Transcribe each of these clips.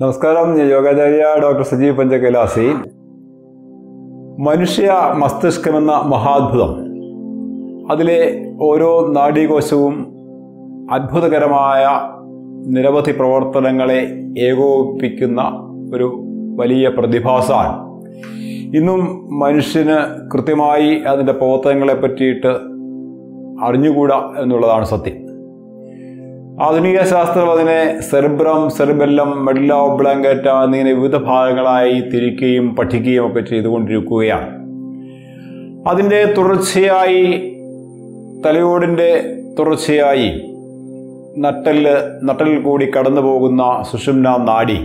Namaskaram, Yogadarya, Dr. Sajeev Panchakalasi. Manushya Mastishkamana Mahadbhudam. Adile Oro Nadi Gosum Adbhudakaramaya Niravati Pravartanangale Ego Pikuna Uru Valiya Pradiphasan. Inum Manushina Krutimai and the Pavatangle Petit Arnuguda and Uladan Sati. Aduniya Shastra Vadine, cerebrum, cerebellum, medulla oblongata, and then with the Paragalai, Tirikim, Patiki, or Petri, the Wundrukuya. Adinde Turuciai, Taliodinde Turuciai, Natal Gudi Kadanaboguna, Sushumna Nadi.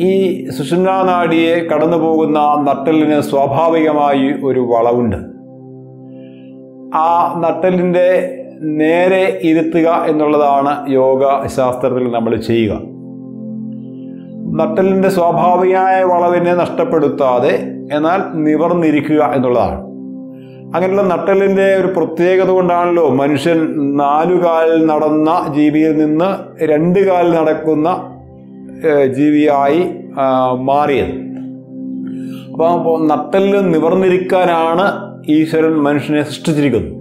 E. Sushumna Nadi, Kadanaboguna, Natal in a Swabhavigama Uruvalund. Ah, Natal in the Nere Iritiga in Noladana Yoga Shastra Namalichiga. Natal in the Swabhavia Valavina Nastapadutade, and that never Nirikuga in Nolar. Angela Natal in the Protega Dundanlo, mention Nadugal Nadana, GBL Nina, Rendigal Nadakuna, GVI Marian. Natal never Nirikana, Eastern mention is Strigun.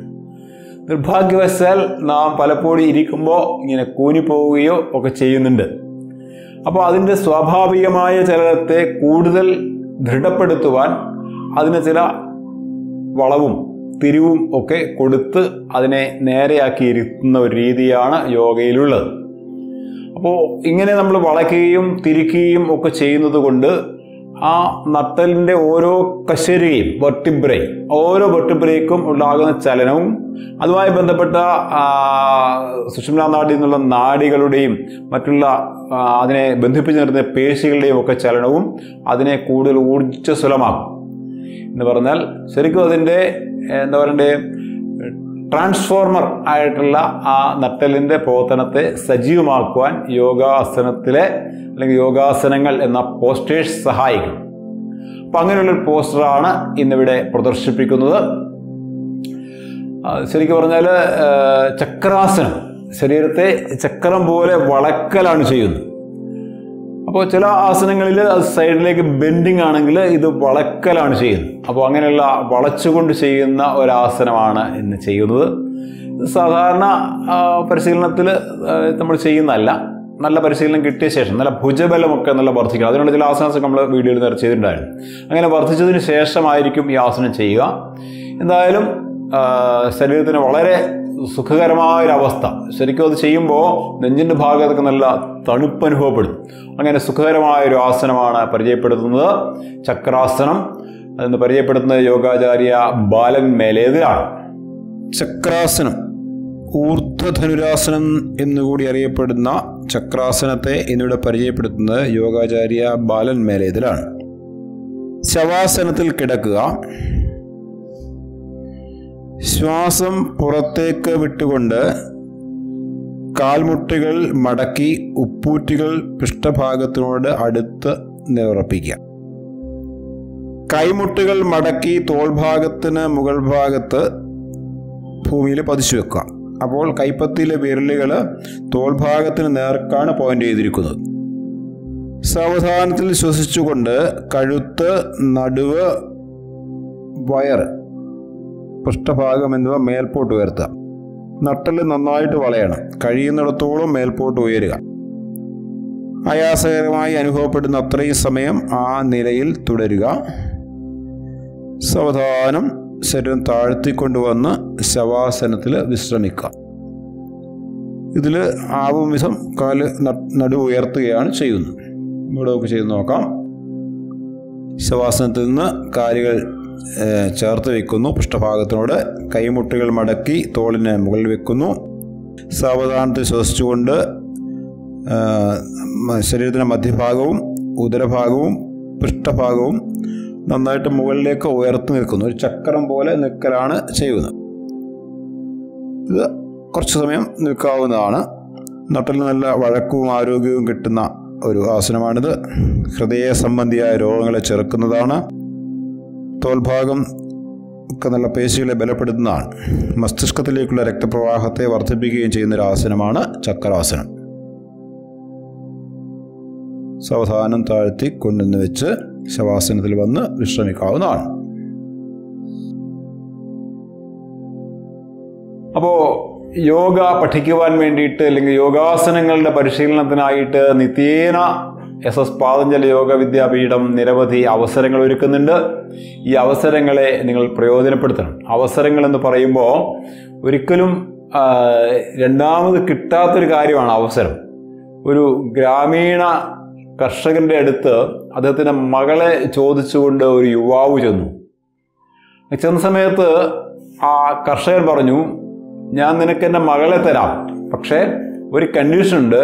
The Bhagavasel, Nam Palapodi, Iricumbo, in a Kunipovio, Okachayunde. Upon the Swabhavia Maya Chalate, Kudel, Dridapadutuan, Adanacela, Valavum, Tirium, okay, Kudut, Adane, Nereaki, no Ridiana, Yoga Lula. Upon Inganam Valakium, Tirikim, Okachayin the Gunda, Ah, Natalinde Oro Kashiri, vertebrae, Oro vertebraecum, Ulagan Chalanum, Adwai Bandapata, Sushumla Nadinula Nadigaludim, Matula, Adene Benthipitan, the Pacil de Voca Chalanum, Adene Kudel Wood Chasolama. Nevertheless, Serico in the Transformer Ayatala, Ah, Natalinde Potanate, Sajju Marquan, Yoga Sanatile. Yoga Senangal and the postage Sahai Panganal Postrana in the Vida Protoship Sericornella Chakrasana Serite Chakrambore Valakalan Shield Apocella Asanangal side leg bending angular is the Valakalan Shield Apanganella Valachukund Shayana or Asanamana in the Chayudu Sadhana Persilnatil Tamarchayanala. Nalla Brazilian Gitation, Nala Pujabella Mokanala Bartica, the last answer come up video in their children died. I'm going to Barthichin Sesam Iricum Yasan and Chega. In the island, Seritan Valere, Sukarama Ravasta, Serico the Chimbo, Ninja Bhaga Kanala, Tanupan Hobel. I'm going to Sukarama Rasanamana, Perjapatana, Chakrasanam, and the Perjapatana Yoga Jaria, Balan Meleda Chakrasanam. Urtha Thanurasanam in the Woody Area Perdna, Chakrasanate, Inuda Pare Perdna, Yoga Jaria, Balan Meredra Savasanatil Kedaka Swasam Purateka Vitugunda Kalmutigal, Madaki, Uputigal, Pistapagatroda, Aditha, Neurapiga Kaimutigal, Madaki, Tolbhagatana, Mugalbhagata, Pumila Padishuka. അപ്പോൾ കൈപ്പത്തിയിലെ വിരലുകൾ തോൾഭാഗത്തിന് നേർക്കാണ് point ചെയ്തിരിക്കുന്നത് സാവധാനത്തിൽ ശ്വസിച്ചുകൊണ്ട് കഴുത്ത് നടുവ് wire പൃഷ്ഠഭാഗം എന്നിവ മേൽപോട്ട് ഉയർത്തുക നട്ടല് നന്നായിട്ട് വളയണം കഴിയുന്നിടത്തോളം മേൽപോട്ട് ഉയരുക ആയാസകരമായി അനുഭവപ്പെടുന്ന അത്രയും സമയം ആ നിലയിൽ തുടരുക സാവധാനം ശരീരം താഴ്ത്തിക്കൊണ്ടുവന്ന് ശവാസനത്തിൽ വിശ്രമിക്കുക. ഇതിൽ ആവും വിധം കാല് നടുവ് ഉയർത്തുകയാണ് ചെയ്യുന്നത്. ഇവിടെയൊക്കെ ചെയ്തു നോക്കാം. ശവാസനത്തിൽ നിന്ന് കാലുകൾ ചേർത്ത് വെക്കുന്നു. പൃഷ്ഠഭാഗത്തോട് കൈമുട്ടുകൾ മടക്കി തോളിന് മുകളിൽ വെക്കുന്നു. സാവധാനത്തിൽ ശ്വസിച്ചുകൊണ്ട് ശരീരത്തിന്റെ മധ്യഭാഗവും ഉദരഭാഗവും പൃഷ്ഠഭാഗവും നന്നായിട്ട് മുകളിലേക്ക് ഉയർത്തി നിൽക്കുന്നു ഒരു ചക്രം പോലെ നിൽക്കലാണ് ചെയ്യുന്നത് ഇത് കുറച്ച് സമയം നിൽക്കാവുന്നതാണ് നട്ടൽ നല്ല വഴക്കവും ആരോഗ്യവും കിട്ടുന്ന ഒരു ആസനമാണിത് ഹൃദയ സംബന്ധിയായ രോഗങ്ങളെ ചെറുക്കുന്നതാണ് തോൾഭാഗം ഒക്കെ നല്ല പേശികളെ ബലപ്പെടുത്തുന്നതാണ് മസ്തിഷ്കത്തിലേക്കുള്ള രക്തപ്രവാഹത്തെ വർദ്ധിപ്പിക്കുകയും ചെയ്യുന്ന ഒരു ആസനമാണ് ചക്രാസനം സാവധാനം താഴ്ത്തി കൊണ്ടുവന്ന് വെച്ച് ശവാസനത്തിൽ വന്ന് വിശ്രമിക്കാവുന്നതാണ്. അപ്പോൾ യോഗ പഠിക്കുവാൻ വേണ്ടിയിട്ട് അല്ലെങ്കിൽ യോഗാസനങ്ങളുടെ പരിശീലനത്തിനായിട്ട് നിത്യേന SS പാതഞ്ജലി യോഗ വിദ്യാപീഠം നിരവധി അവസരങ്ങൾ ഒരുക്കുന്നുണ്ട്. ഈ അവസരങ്ങളെ നിങ്ങൾ പ്രയോജനപ്പെടുത്തണം. അവസരങ്ങൾ എന്ന് പറയുമ്പോൾ ഒരിക്കലും രണ്ടാമത് കിട്ടാത്തൊരു കാര്യമാണ് അവസരം. ഒരു ഗ്രാമീണ കർഷകൻ്റെ അടുത്ത് അദ്ദേഹത്തിൻ്റെ മകളെ ചോദിച്ചുകൊണ്ട് ഒരു യുവാവ് ചെന്ന സമയത്ത് ആ കർഷകൻ പറഞ്ഞു, ഞാൻ നിനക്ക് എൻ്റെ മകളെ തരാം, പക്ഷേ ഒരു കണ്ടീഷനുണ്ട്,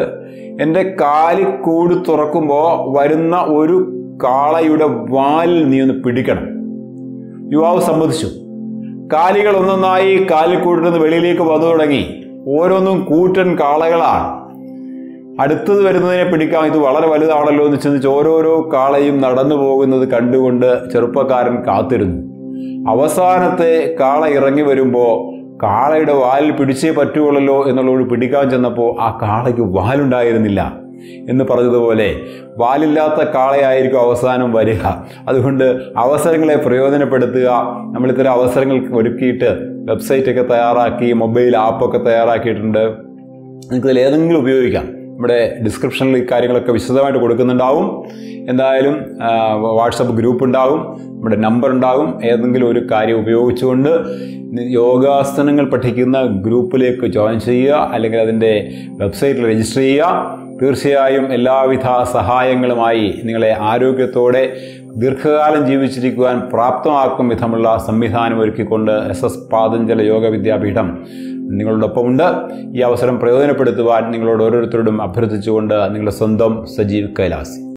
എൻ്റെ കാലിക്കൂട് തുറക്കുമ്പോൾ വരുന്ന ഒരു കാളയുടെ വാലിൽ നീ ഒന്ന് പിടിക്കണം. യുവാവ് സമ്മതിച്ചു. കാലികൾ ഒന്നൊന്നായി കാലിക്കൂട്ടിൽ നിന്ന് വെളിയിലേക്ക് വന്നു തുടങ്ങി. ഓരോന്നും കൂറ്റൻ കാളകളാണ്. അടുത്തത് വരുന്നതിനെ പിടിക്കാൻ ഇത് വളരെ വലുതാണല്ലോ എന്ന് ചിന്തിച്ച് ഓരോരോ കാളയും നടന്നു പോകുന്നത് കണ്ടുകൊണ്ട് ചെറുപ്പക്കാരൻ കാത്തിരുന്നു. അവസാനത്തെ കാള ഇറങ്ങി വരുമ്പോൾ കാളയുടെ വാലിൽ പിടിച്ചേ പറ്റുകയുള്ളല്ലോ എന്നുള്ളവർ പിടിക്കാൻ ചെന്നപ്പോൾ ആ കാളയ്ക്ക് വാലുണ്ടായിരുന്നില്ല എന്ന് പറഞ്ഞതുപോലെ വാലില്ലാത്ത കാളയായിരിക്കും അവസാനം വരിക. അതുകൊണ്ട് അവസരങ്ങളെ പ്രയോജനപ്പെടുത്തുക. നമ്മളിത്തരം അവസരങ്ങൾ ഒരുക്കിയിട്ട് വെബ്സൈറ്റൊക്കെ തയ്യാറാക്കി, മൊബൈൽ ആപ്പൊക്കെ തയ്യാറാക്കിയിട്ടുണ്ട്. നിങ്ങൾക്കിതിൽ ഏതെങ്കിലും ഉപയോഗിക്കാം. നമ്മുടെ ഡിസ്ക്രിപ്ഷനിൽ ഇക്കാര്യങ്ങളൊക്കെ വിശദമായിട്ട് കൊടുക്കുന്നുണ്ടാവും. എന്തായാലും വാട്സപ്പ് ഗ്രൂപ്പ് ഉണ്ടാകും, നമ്മുടെ നമ്പർ ഉണ്ടാകും. ഏതെങ്കിലും ഒരു കാര്യം ഉപയോഗിച്ചുകൊണ്ട് യോഗാസനങ്ങൾ പഠിക്കുന്ന ഗ്രൂപ്പിലേക്ക് ജോയിൻ ചെയ്യുക, അല്ലെങ്കിൽ അതിൻ്റെ വെബ്സൈറ്റിൽ രജിസ്റ്റർ ചെയ്യുക. തീർച്ചയായും എല്ലാവിധ സഹായങ്ങളുമായി നിങ്ങളെ ആരോഗ്യത്തോടെ ദീർഘകാലം ജീവിച്ചിരിക്കുവാൻ പ്രാപ്തമാക്കും വിധമുള്ള സംവിധാനം ഒരുക്കിക്കൊണ്ട് SS പാതഞ്ജല യോഗ വിദ്യാപീഠം നിങ്ങളോടൊപ്പമുണ്ട്. ഈ അവസരം പ്രയോജനപ്പെടുത്തുവാൻ നിങ്ങളോട് ഓരോരുത്തരോടും അഭ്യർത്ഥിച്ചുകൊണ്ട് നിങ്ങളുടെ സ്വന്തം സജീവ് കൈലാസ്.